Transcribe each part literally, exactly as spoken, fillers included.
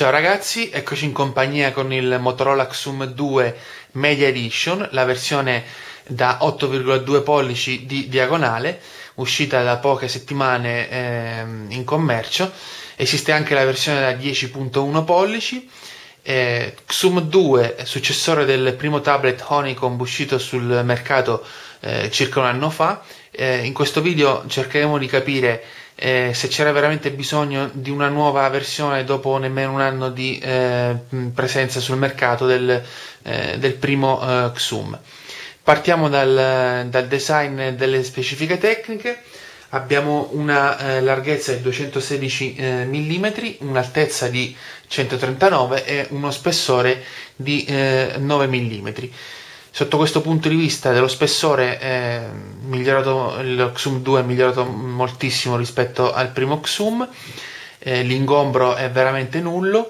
Ciao ragazzi, eccoci in compagnia con il Motorola Xoom due Media Edition, la versione da otto virgola due pollici di diagonale, uscita da poche settimane eh, in commercio. Esiste anche la versione da dieci virgola uno pollici. Eh, Xoom due, successore del primo tablet Honeycomb uscito sul mercato eh, circa un anno fa. Eh, in questo video cercheremo di capire Eh, se c'era veramente bisogno di una nuova versione dopo nemmeno un anno di eh, presenza sul mercato del, eh, del primo eh, Xoom. Partiamo dal, dal design delle specifiche tecniche. Abbiamo una eh, larghezza di duecentosedici eh, millimetri, un'altezza di centotrentanove e uno spessore di eh, nove millimetri. Sotto questo punto di vista dello spessore è migliorato, il Xoom due è migliorato moltissimo rispetto al primo Xoom, eh, l'ingombro è veramente nullo,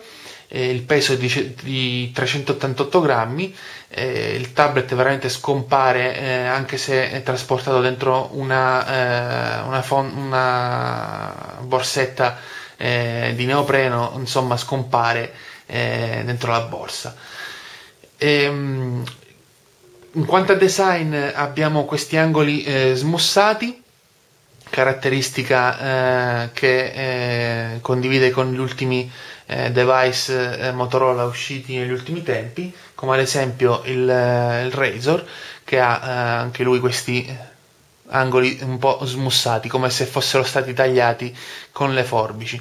eh, il peso è di, di trecentottantotto grammi, eh, il tablet veramente scompare eh, anche se è trasportato dentro una, eh, una, una borsetta eh, di neopreno, insomma scompare eh, dentro la borsa. E, in quanto a design abbiamo questi angoli eh, smussati, caratteristica eh, che eh, condivide con gli ultimi eh, device eh, Motorola usciti negli ultimi tempi, come ad esempio il, il razor, che ha eh, anche lui questi angoli un po' smussati, come se fossero stati tagliati con le forbici,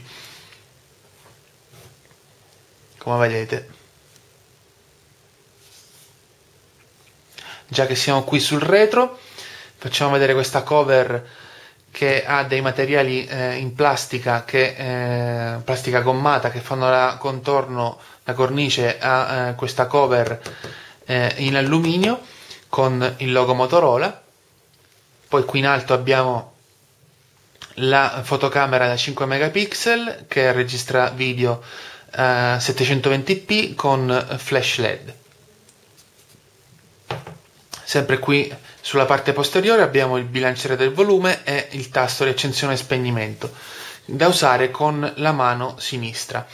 come vedete. Già che siamo qui sul retro, facciamo vedere questa cover che ha dei materiali eh, in plastica, che, eh, plastica gommata, che fanno la contorno, la cornice a eh, questa cover eh, in alluminio con il logo Motorola. Poi qui in alto abbiamo la fotocamera da cinque megapixel che registra video eh, settecentoventi p con flash led. Sempre qui sulla parte posteriore abbiamo il bilanciere del volume e il tasto di accensione e spegnimento da usare con la mano sinistra.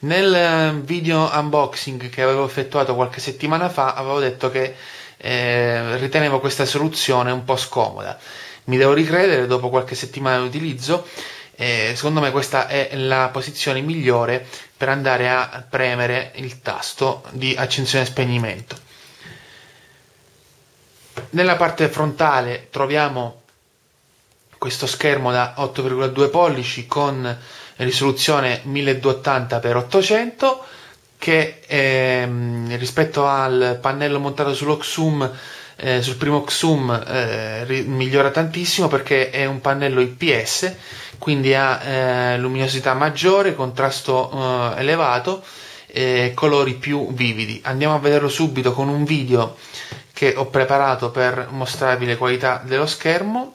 Nel video unboxing che avevo effettuato qualche settimana fa avevo detto che eh, ritenevo questa soluzione un po' scomoda. Mi devo ricredere dopo qualche settimana di utilizzo. Eh, secondo me questa è la posizione migliore per andare a premere il tasto di accensione e spegnimento. Nella parte frontale troviamo questo schermo da otto virgola due pollici con risoluzione milleduecentottanta per ottocento che ehm, rispetto al pannello montato sullo Xoom, eh, sul primo Xoom eh, migliora tantissimo, perché è un pannello I P S, quindi ha eh, luminosità maggiore, contrasto eh, elevato e colori più vividi. Andiamo a vederlo subito con un video che ho preparato per mostrarvi le qualità dello schermo.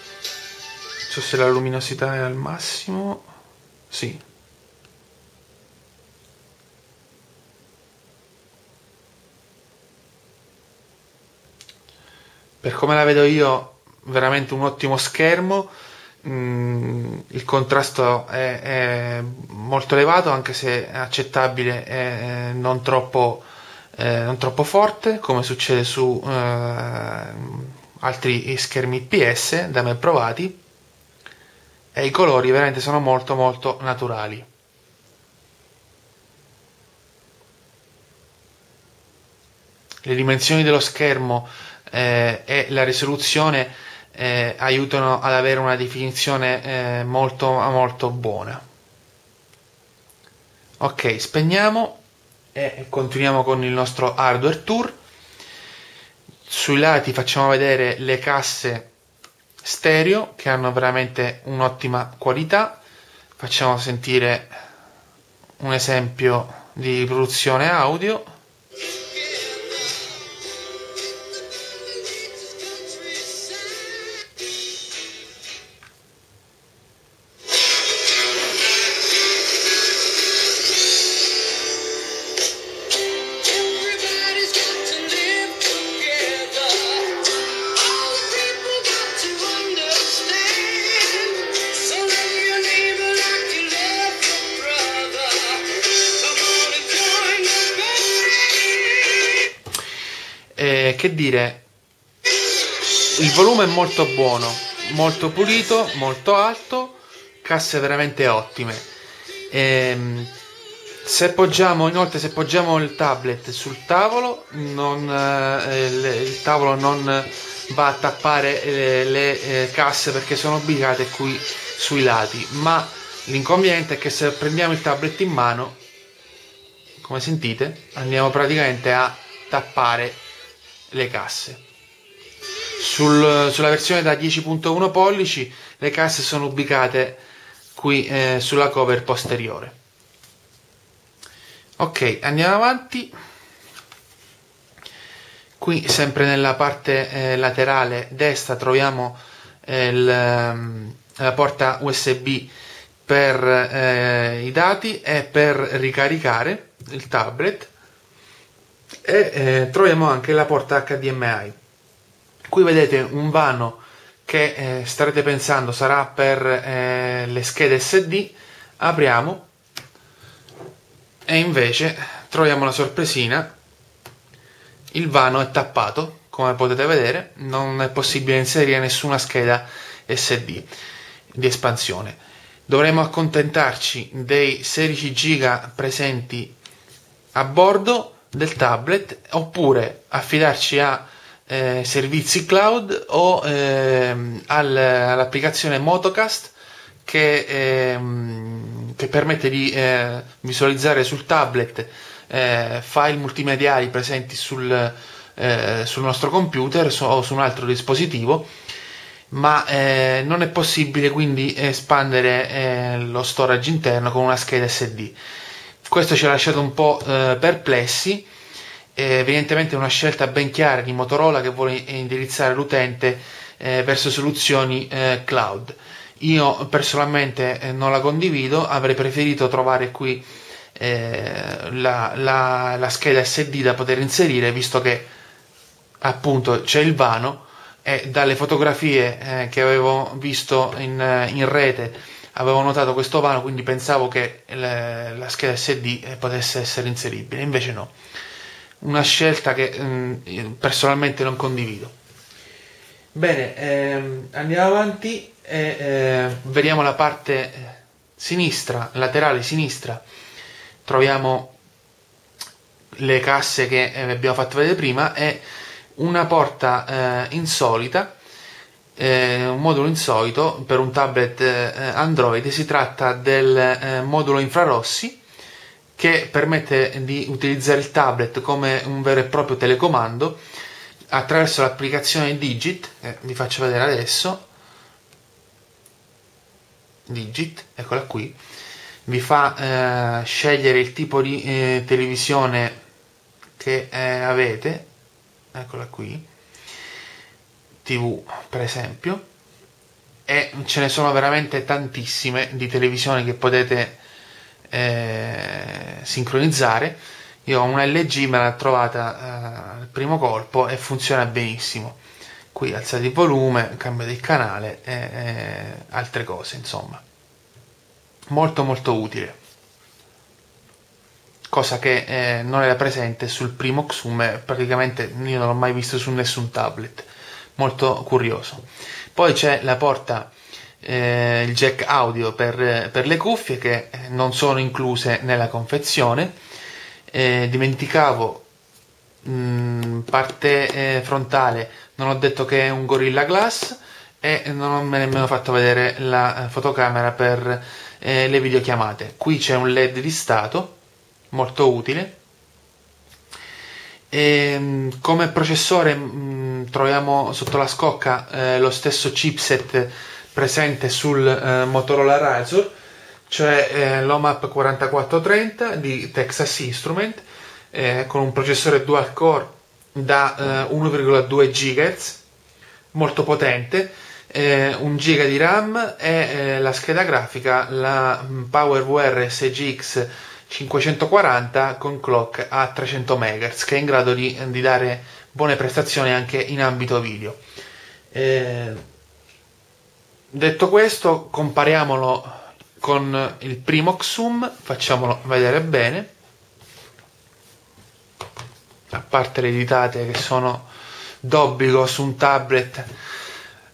Non so se la luminosità è al massimo. Sì. Per come la vedo io, veramente un ottimo schermo, mm, il contrasto è, è molto elevato, anche se accettabile e non troppo, eh, non troppo forte, come succede su eh, altri schermi I P S da me provati, e i colori veramente sono molto molto naturali. Le dimensioni dello schermo Eh, e la risoluzione eh, aiutano ad avere una definizione eh, molto molto buona. Ok, spegniamo e continuiamo con il nostro hardware tour. Sui lati facciamo vedere le casse stereo, che hanno veramente un'ottima qualità. Facciamo sentire un esempio di riproduzione audio. che dire, il volume è molto buono, molto pulito, molto alto, casse veramente ottime. Ehm, se poggiamo, inoltre se poggiamo il tablet sul tavolo, non, eh, il, il tavolo non va a tappare eh, le eh, casse perché sono ubicate qui sui lati, ma l'inconveniente è che se prendiamo il tablet in mano, come sentite, andiamo praticamente a tappare le casse. Sul, sulla versione da dieci virgola uno pollici le casse sono ubicate qui eh, sulla cover posteriore. Ok, andiamo avanti. Qui sempre nella parte eh, laterale destra troviamo eh, il, la porta U S B per eh, i dati e per ricaricare il tablet, e eh, troviamo anche la porta H D M I. Qui vedete un vano che eh, starete pensando sarà per eh, le schede S D. Apriamo e invece troviamo la sorpresina, il vano è tappato, come potete vedere non è possibile inserire nessuna scheda S D di espansione. Dovremo accontentarci dei sedici giga presenti a bordo del tablet, oppure affidarci a eh, servizi cloud o eh, all'applicazione Motocast che, eh, che permette di eh, visualizzare sul tablet eh, file multimediali presenti sul, eh, sul nostro computer su, o su un altro dispositivo. Ma eh, non è possibile quindi espandere eh, lo storage interno con una scheda S D. Questo ci ha lasciato un po' eh, perplessi, eh, evidentemente è una scelta ben chiara di Motorola che vuole indirizzare l'utente eh, verso soluzioni eh, cloud. Io personalmente eh, non la condivido, avrei preferito trovare qui eh, la, la, la scheda S D da poter inserire, visto che appunto c'è il vano. E dalle fotografie eh, che avevo visto in, in rete avevo notato questo vano, quindi pensavo che le, la scheda S D potesse essere inseribile, invece no, una scelta che mh, personalmente non condivido. Bene, ehm, andiamo avanti e eh, vediamo la parte sinistra, laterale sinistra. Troviamo le casse che vi abbiamo fatto vedere prima e una porta eh, insolita, eh, un modulo insolito per un tablet eh, Android. Si tratta del eh, modulo infrarossi che permette di utilizzare il tablet come un vero e proprio telecomando attraverso l'applicazione Digit, eh, vi faccio vedere adesso. Digit, eccola qui, vi fa eh, scegliere il tipo di eh, televisione che eh, avete. Eccola qui, tivù per esempio, e ce ne sono veramente tantissime di televisioni che potete eh, sincronizzare. Io ho una L G, me l'ho trovata eh, al primo colpo e funziona benissimo. Qui alzate il volume, cambiate il canale e eh, altre cose, insomma, molto molto utile, cosa che eh, non era presente sul primo Xoom, praticamente io non l'ho mai visto su nessun tablet, molto curioso. Poi c'è la porta, eh, il jack audio per, per le cuffie che non sono incluse nella confezione. Eh, dimenticavo, mh, parte eh, frontale, non ho detto che è un Gorilla Glass e non ho nemmeno fatto vedere la fotocamera per eh, le videochiamate. Qui c'è un L E D di stato, molto utile. E come processore mh, troviamo sotto la scocca eh, lo stesso chipset presente sul eh, Motorola R A Z R, cioè eh, l'O M A P quarantaquattro trenta di Texas Instruments, eh, con un processore dual core da eh, uno virgola due gigahertz, molto potente, eh, un giga di RAM e eh, la scheda grafica, la PowerVR S G X cinquecentoquaranta con clock a trecento megahertz, che è in grado di, di dare buone prestazioni anche in ambito video. Eh, detto questo, compariamolo con il primo Xoom, facciamolo vedere bene, a parte le ditate che sono d'obbligo su un tablet.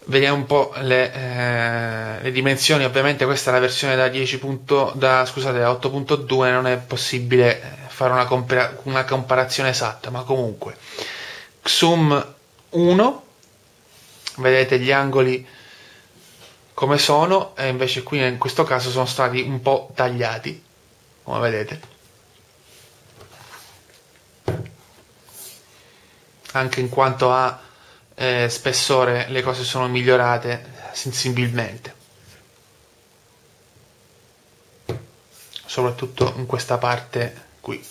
Vediamo un po' le, eh, le dimensioni. Ovviamente questa è la versione da dieci punto, da, scusate, da otto punto due, non è possibile fare una, compara- una comparazione esatta, ma comunque Xoom uno, vedete gli angoli come sono, e invece qui in questo caso sono stati un po' tagliati, come vedete. Anche in quanto a eh, spessore le cose sono migliorate sensibilmente, soprattutto in questa parte qui.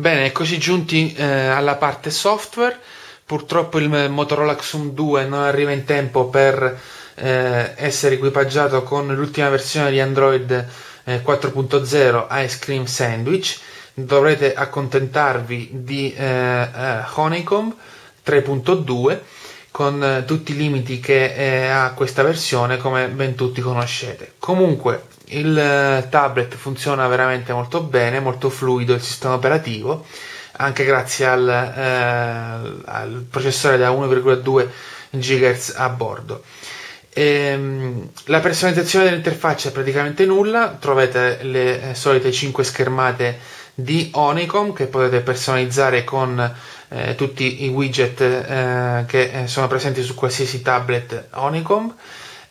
Bene, eccoci giunti eh, alla parte software. Purtroppo il Motorola Xoom due non arriva in tempo per eh, essere equipaggiato con l'ultima versione di Android quattro punto zero Ice Cream Sandwich. Dovrete accontentarvi di eh, Honeycomb tre punto due con eh, tutti i limiti che eh, ha questa versione, come ben tutti conoscete. Comunque il eh, tablet funziona veramente molto bene, molto fluido il sistema operativo, anche grazie al, eh, al processore da uno virgola due gigahertz a bordo. La personalizzazione dell'interfaccia è praticamente nulla, trovate le solite cinque schermate di Honeycomb che potete personalizzare con eh, tutti i widget eh, che sono presenti su qualsiasi tablet Honeycomb,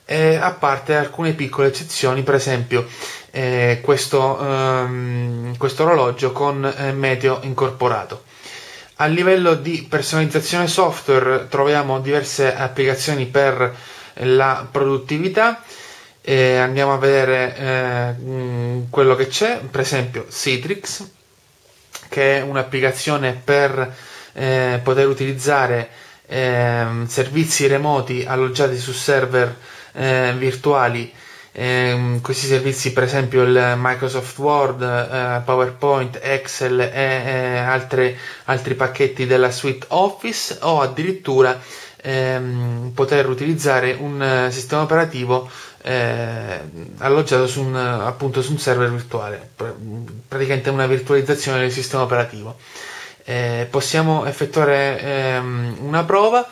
eh, a parte alcune piccole eccezioni, per esempio eh, questo, ehm, questo orologio con eh, meteo incorporato. A livello di personalizzazione software troviamo diverse applicazioni per la produttività. Eh, andiamo a vedere eh, quello che c'è. Per esempio Citrix, che è un'applicazione per eh, poter utilizzare eh, servizi remoti alloggiati su server eh, virtuali. Eh, questi servizi, per esempio il Microsoft Word, eh, PowerPoint, Excel e eh, altre, altri pacchetti della suite Office, o addirittura Ehm, poter utilizzare un uh, sistema operativo eh, alloggiato su un, appunto, su un server virtuale, pr- praticamente una virtualizzazione del sistema operativo. Eh, possiamo effettuare ehm, una prova,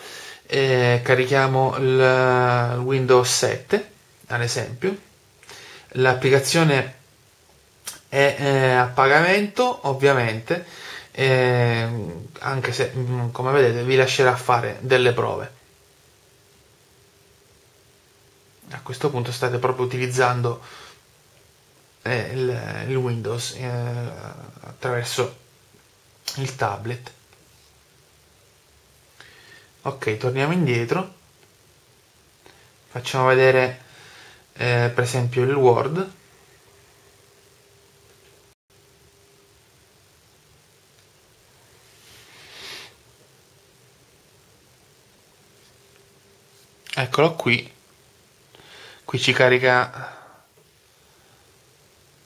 eh, carichiamo il Windows sette ad esempio. L'applicazione è eh, a pagamento ovviamente, Eh, anche se, come vedete, vi lascerà fare delle prove. A questo punto state proprio utilizzando eh, il, il Windows eh, attraverso il tablet. Ok, torniamo indietro, facciamo vedere eh, per esempio il Word. Eccolo qui, qui ci carica,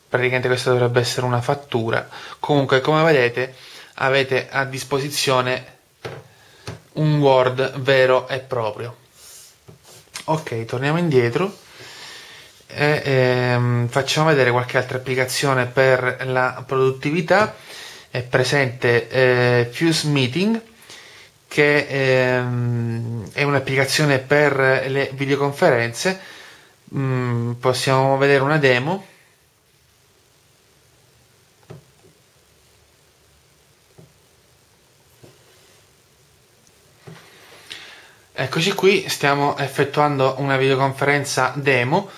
praticamente questa dovrebbe essere una fattura. Comunque, come vedete, avete a disposizione un Word vero e proprio. Ok, torniamo indietro e ehm, facciamo vedere qualche altra applicazione per la produttività. È presente eh, Fuse Meeting, che ehm, è un'applicazione per le videoconferenze. Mm, possiamo vedere una demo. Eccoci qui, stiamo effettuando una videoconferenza demo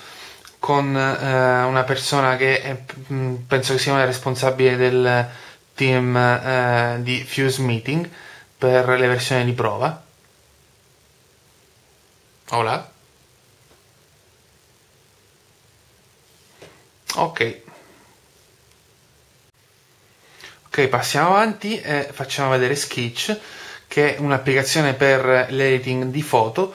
con eh, una persona che è, penso che sia una responsabile del team eh, di Fuse Meeting per le versioni di prova. Hola. Ok. Ok, passiamo avanti e facciamo vedere Skitch, che è un'applicazione per l'editing di foto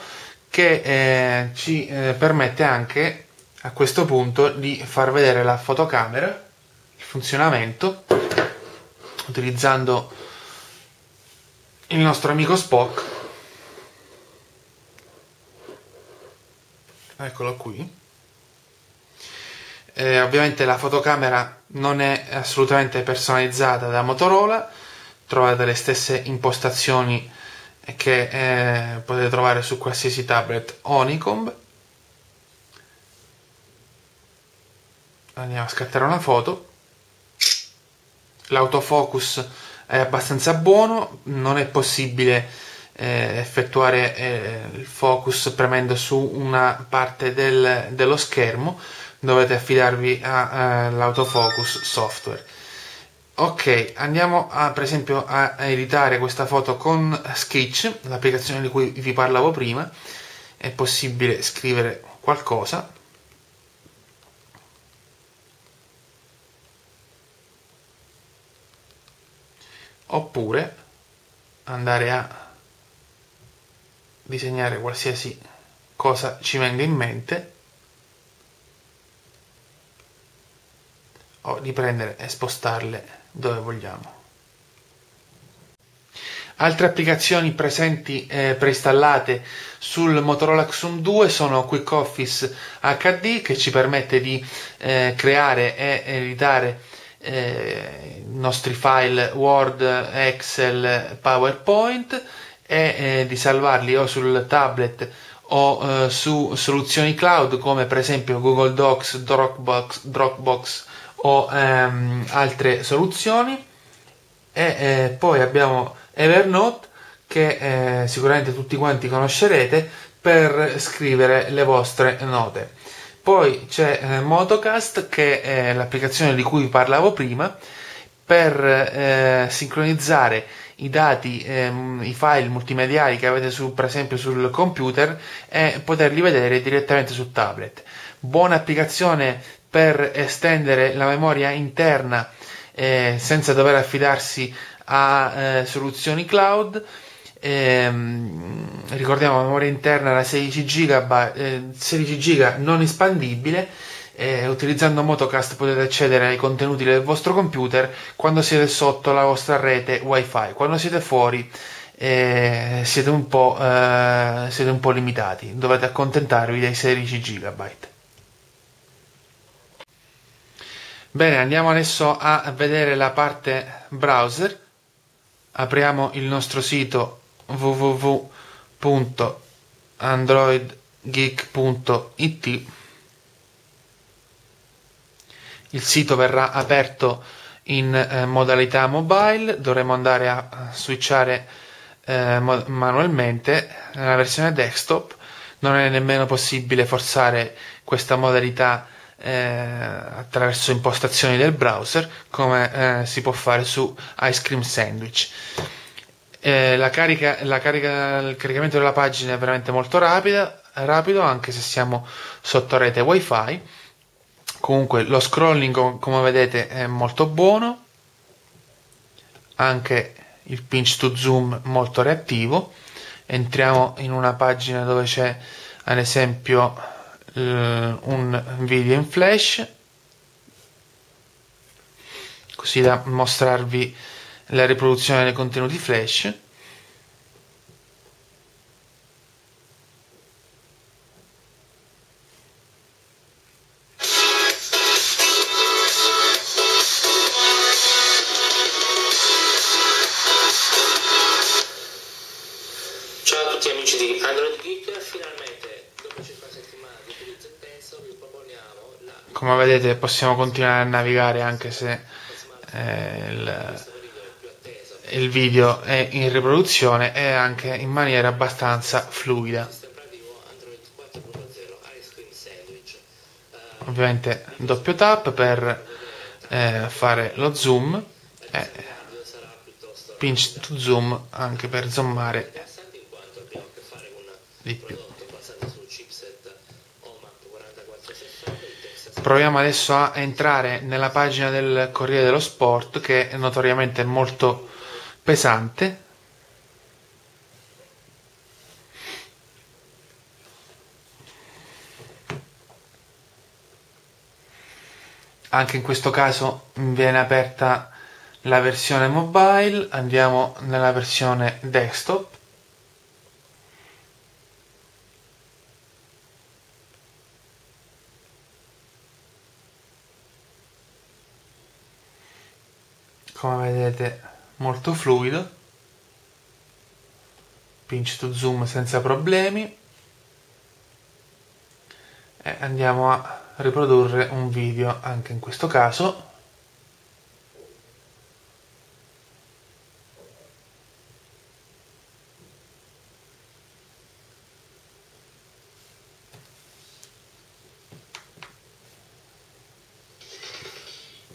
che eh, ci eh, permette anche a questo punto di far vedere la fotocamera, il funzionamento, utilizzando il nostro amico Spock. Eccolo qui. Eh, ovviamente la fotocamera non è assolutamente personalizzata da Motorola, trovate le stesse impostazioni che eh, potete trovare su qualsiasi tablet Honeycomb. Andiamo a scattare una foto. L'autofocus è abbastanza buono, non è possibile eh, effettuare eh, il focus premendo su una parte del, dello schermo, dovete affidarvi all'autofocus eh, software. Ok, andiamo a, per esempio a editare questa foto con Skitch, l'applicazione di cui vi parlavo prima. È possibile scrivere qualcosa. Oppure andare a disegnare qualsiasi cosa ci venga in mente, o di prendere e spostarle dove vogliamo. Altre applicazioni presenti e eh, preinstallate sul Motorola Xoom due sono Quick Office acca di, che ci permette di eh, creare e editare eh, i nostri file Word, Excel, PowerPoint e eh, di salvarli o sul tablet o eh, su soluzioni cloud come per esempio Google Docs, Dropbox, Dropbox o ehm, altre soluzioni. E eh, poi abbiamo Evernote, che eh, sicuramente tutti quanti conoscerete, per scrivere le vostre note. Poi c'è eh, Motocast, che è l'applicazione di cui vi parlavo prima, per eh, sincronizzare i dati, ehm, i file multimediali che avete su, per esempio sul computer, e poterli vedere direttamente sul tablet. Buona applicazione per estendere la memoria interna eh, senza dover affidarsi a eh, soluzioni cloud. Ehm, ricordiamo, la memoria interna era sedici giga, eh, sedici giga non espandibile. Eh, utilizzando Motocast potete accedere ai contenuti del vostro computer quando siete sotto la vostra rete wifi, quando siete fuori eh, siete, un po', eh, siete un po' limitati, dovete accontentarvi dei sedici giga. Bene, andiamo adesso a vedere la parte browser. Apriamo il nostro sito w w w punto android geek punto i t. Il sito verrà aperto in eh, modalità mobile, dovremo andare a switchare eh, manualmente. Nella versione desktop non è nemmeno possibile forzare questa modalità Eh, attraverso impostazioni del browser, come eh, si può fare su Ice Cream Sandwich. Eh, la carica, la carica, il caricamento della pagina è veramente molto rapida, rapido, anche se siamo sotto rete wifi. Comunque lo scrolling, come vedete, è molto buono, anche il pinch to zoom molto reattivo. Entriamo in una pagina dove c'è ad esempio un video in flash, così da mostrarvi la riproduzione dei contenuti flash. Ciao a tutti amici di Android Geek, finalmente dopo cinquanta settimane di utilizzo intenso vi proponiamo la... Come vedete possiamo continuare a navigare anche se eh, il, il video è in riproduzione, e anche in maniera abbastanza fluida. Ovviamente doppio tap per eh, fare lo zoom e pinch to zoom anche per zoomare di più. Proviamo adesso a entrare nella pagina del Corriere dello Sport, che è notoriamente molto pesante. Anche in questo caso viene aperta la versione mobile, andiamo nella versione desktop. come vedete molto fluido, pinch to zoom senza problemi, e andiamo a riprodurre un video anche in questo caso.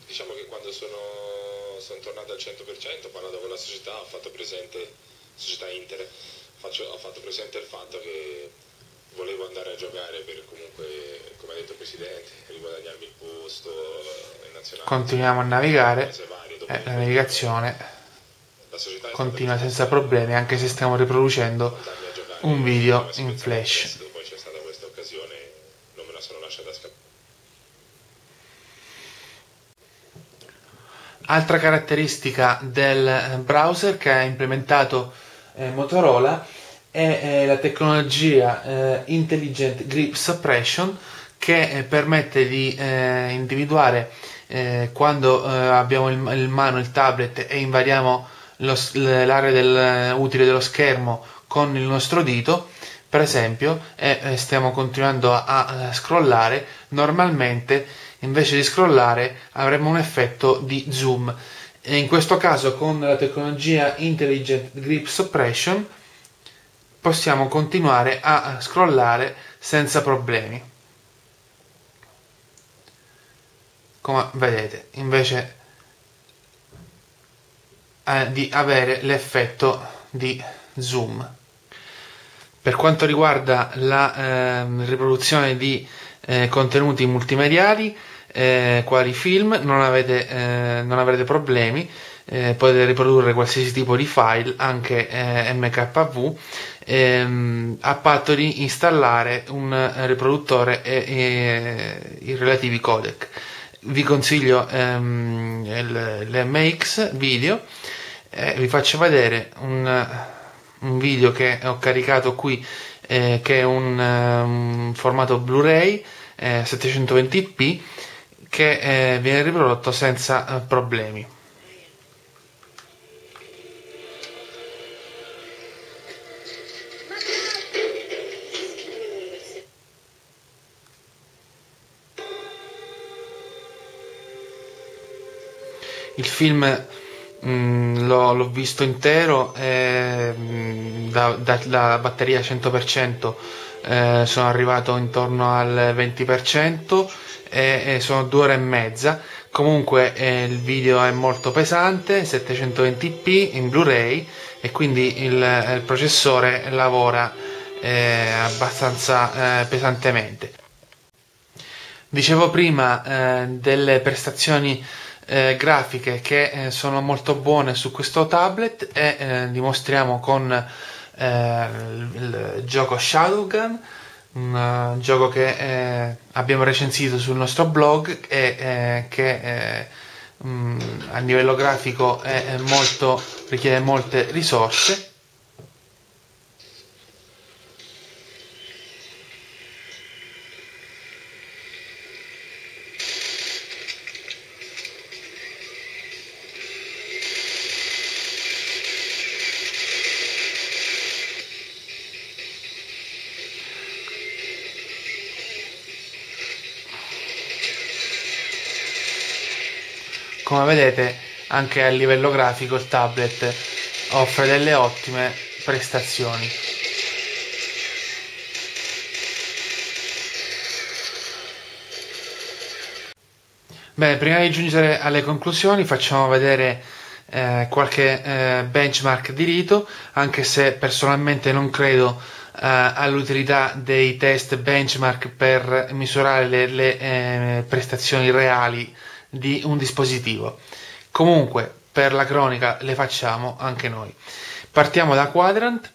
Diciamo che quando sono, sono tornato al cento per cento, parlando con la società, ho fatto presente, società Inter, faccio, ho fatto presente il fatto che volevo andare a giocare per comunque, come ha detto il Presidente, riguadagnarmi il posto in nazionale. Continuiamo a navigare e eh, la navigazione la continua senza problemi, anche se stiamo riproducendo un video in flash. Poi c'è stata questa occasione, non me la sono lasciata scappare. Altra caratteristica del browser che ha implementato eh, Motorola è eh, la tecnologia eh, Intelligent Grip Suppression, che eh, permette di eh, individuare eh, quando eh, abbiamo in il mano il tablet e invadiamo l'area del, utile dello schermo con il nostro dito, per esempio, e eh, stiamo continuando a, a scrollare. Normalmente invece di scrollare avremo un effetto di zoom, e in questo caso con la tecnologia Intelligent Grip Suppression possiamo continuare a scrollare senza problemi. Come vedete, invece eh, di avere l'effetto di zoom. Per quanto riguarda la eh, riproduzione di eh, contenuti multimediali, Eh, quali film, non, avete, eh, non avrete problemi, eh, potete riprodurre qualsiasi tipo di file, anche eh, M K V, ehm, a patto di installare un riproduttore e, e i relativi codec. Vi consiglio ehm, l'M X video, eh, vi faccio vedere un, un video che ho caricato qui, eh, che è un um, formato Blu-ray eh, settecentoventi p, che eh, viene riprodotto senza eh, problemi. Il film l'ho visto intero, eh, da, da, da batteria cento per cento eh, sono arrivato intorno al venti per cento e, e sono due ore e mezza. Comunque eh, il video è molto pesante, settecentoventi p in Blu-ray, e quindi il, il processore lavora eh, abbastanza eh, pesantemente. Dicevo prima eh, delle prestazioni Eh, grafiche che eh, sono molto buone su questo tablet, e eh, dimostriamo con eh, il, il gioco Shadowgun, un uh, gioco che eh, abbiamo recensito sul nostro blog, e eh, che eh, mh, a livello grafico è, è molto, richiede molte risorse. Come vedete, anche a livello grafico il tablet offre delle ottime prestazioni. Bene, prima di giungere alle conclusioni facciamo vedere eh, qualche eh, benchmark di rito, anche se personalmente non credo eh, all'utilità dei test benchmark per misurare le, le eh, prestazioni reali di un dispositivo. Comunque, per la cronaca le facciamo anche noi. Partiamo da Quadrant.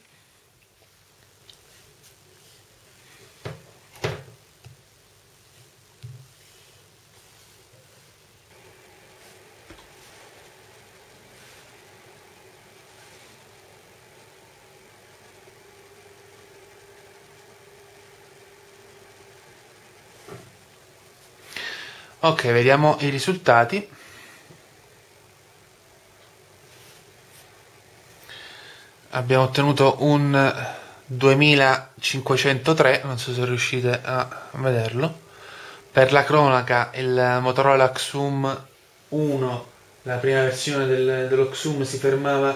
Ok, vediamo i risultati. abbiamo ottenuto un duemilacinquecentotre, non so se riuscite a vederlo. Per la cronaca, il Motorola Xoom uno, la prima versione del, dello Xoom, si fermava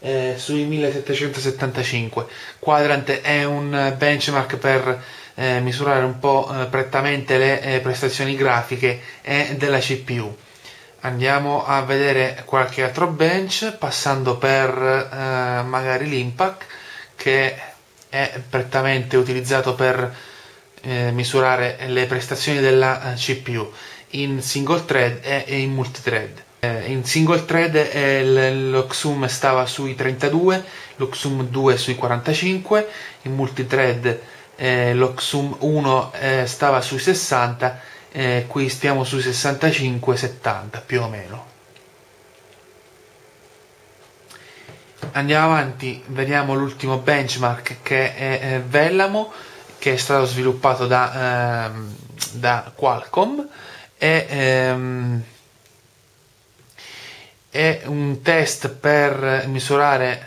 eh, sui millesettecentosettantacinque. Quadrant è un benchmark per eh, misurare un po' eh, prettamente le eh, prestazioni grafiche e della C P U. Andiamo a vedere qualche altro bench, passando per eh, magari l'Impact, che è prettamente utilizzato per eh, misurare le prestazioni della eh, C P U in single thread e, e in multithread. Eh, in single thread eh, lo Xoom stava sui trentadue, lo Xoom due sui quarantacinque, in multithread eh, lo Xoom uno eh, stava sui sessanta. Eh, qui stiamo su sessantacinque settanta più o meno. Andiamo avanti, vediamo l'ultimo benchmark, che è eh, Vellamo, che è stato sviluppato da, ehm, da Qualcomm. È, ehm, è un test per misurare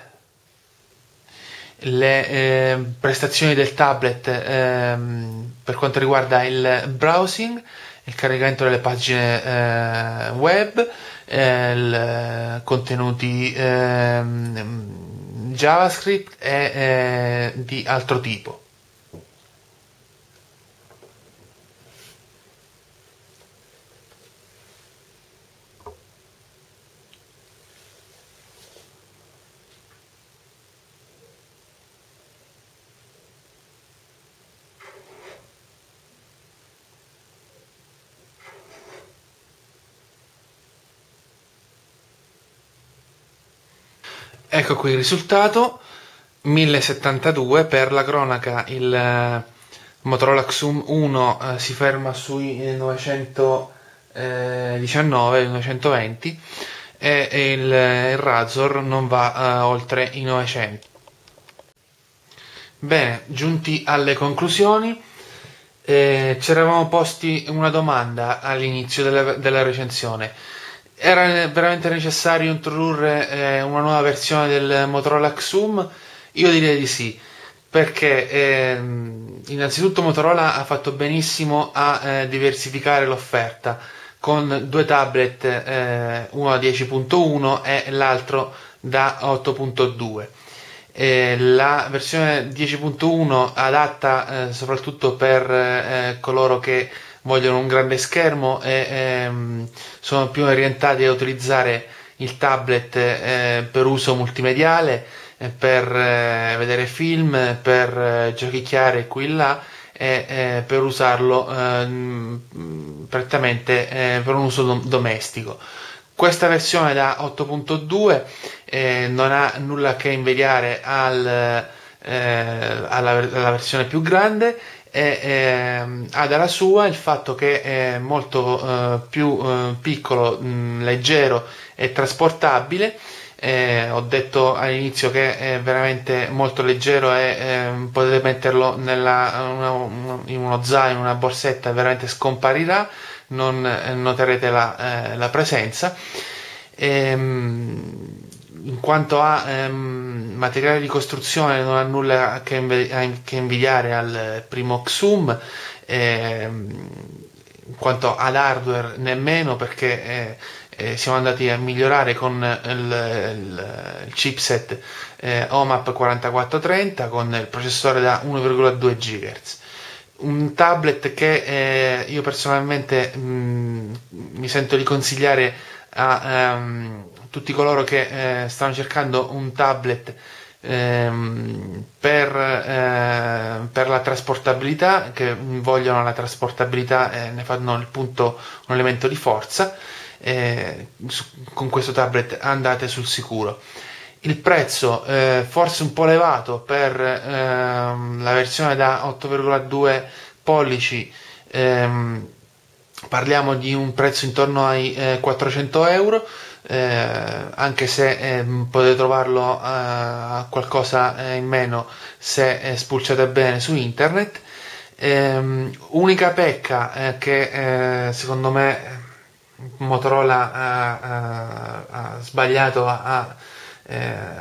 le eh, prestazioni del tablet ehm, per quanto riguarda il browsing, il caricamento delle pagine eh, web, eh, il, contenuti eh, JavaScript e eh, di altro tipo. Ecco qui il risultato, millesettantadue. Per la cronaca il Motorola Xoom uno eh, si ferma sui novecentodiciannove, novecentoventi, e il, il R A Z R non va eh, oltre i novecento. Bene, giunti alle conclusioni, eh, ci eravamo posti una domanda all'inizio della, della recensione. Era veramente necessario introdurre eh, una nuova versione del Motorola Xoom? Io direi di sì, perché eh, innanzitutto Motorola ha fatto benissimo a eh, diversificare l'offerta con due tablet, eh, uno da dieci punto uno e l'altro da otto punto due. Eh, la versione dieci punto uno adatta eh, soprattutto per eh, coloro che vogliono un grande schermo e ehm, sono più orientati a utilizzare il tablet eh, per uso multimediale, eh, per eh, vedere film, per eh, giochicchiare qui e là, e eh, per usarlo eh, prettamente eh, per un uso domestico. Questa versione da otto punto due eh, non ha nulla che invidiare al, eh, alla, alla versione più grande, E, eh, ha dalla sua il fatto che è molto eh, più eh, piccolo, mh, leggero e trasportabile. Eh, ho detto all'inizio che è veramente molto leggero e eh, potete metterlo nella, una, in uno zaino, in una borsetta, e veramente scomparirà, non noterete la, eh, la presenza. Ehm, in quanto a ehm, materiale di costruzione non ha nulla che, inv che invidiare al primo Xoom, ehm, in quanto ad hardware nemmeno, perché eh, eh, siamo andati a migliorare con il, il, il chipset eh, OMAP quarantaquattro trenta con il processore da uno virgola due gigahertz. Un tablet che eh, io personalmente mh, mi sento di consigliare a ehm, tutti coloro che eh, stanno cercando un tablet ehm, per, eh, per la trasportabilità, che vogliono la trasportabilità e eh, ne fanno il punto, un elemento di forza. Eh, su, con questo tablet andate sul sicuro. Il prezzo eh, forse un po' elevato per ehm, la versione da otto virgola due pollici, ehm, parliamo di un prezzo intorno ai eh, quattrocento euro. Eh, anche se eh, potete trovarlo a eh, qualcosa eh, in meno se eh, spulciate bene su internet. Eh, unica pecca eh, che eh, secondo me Motorola ha, ha, ha sbagliato a, a eh,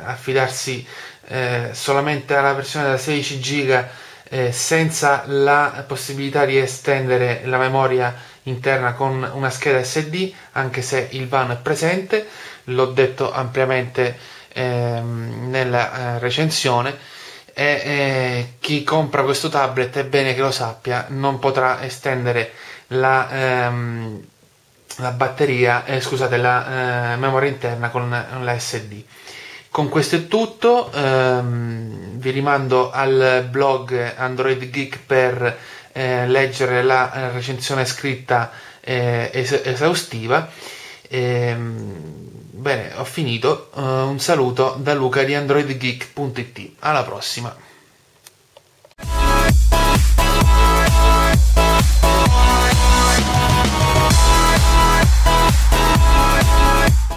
affidarsi eh, solamente alla versione da sedici giga eh, senza la possibilità di estendere la memoria interna con una scheda S D, anche se il WAN è presente, l'ho detto ampiamente eh, nella eh, recensione. E eh, chi compra questo tablet, è bene che lo sappia, non potrà estendere la ehm, la batteria, eh, scusate, la eh, memoria interna con la S D. Con questo è tutto, ehm, vi rimando al blog Android Geek per eh, leggere la recensione scritta eh, es esaustiva. Ehm, bene, ho finito, eh, un saluto da Luca di android geek punto it, alla prossima!